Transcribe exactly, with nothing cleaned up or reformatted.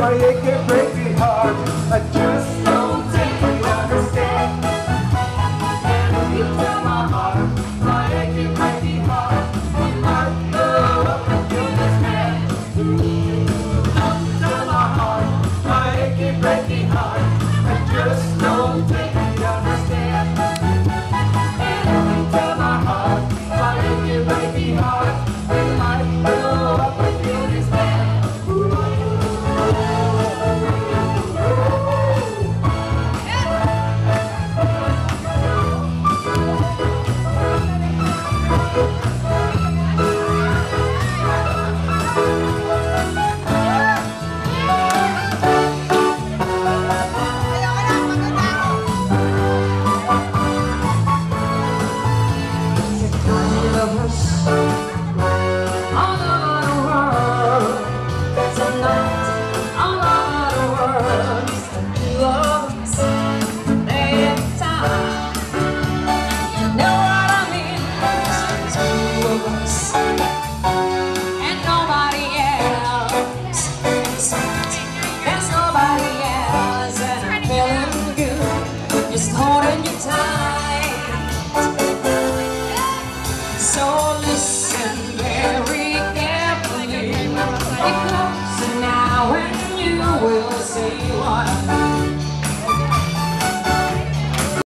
my achy breaky heart. I just don't think you understand. And you tell my heart, my achy breaky heart, you might go up and do this man. Don't tell my heart, my achy breaky heart, I just don't think you understand. And you tell my heart, my achy breaky heart, you might go up and do this man. So listen very carefully.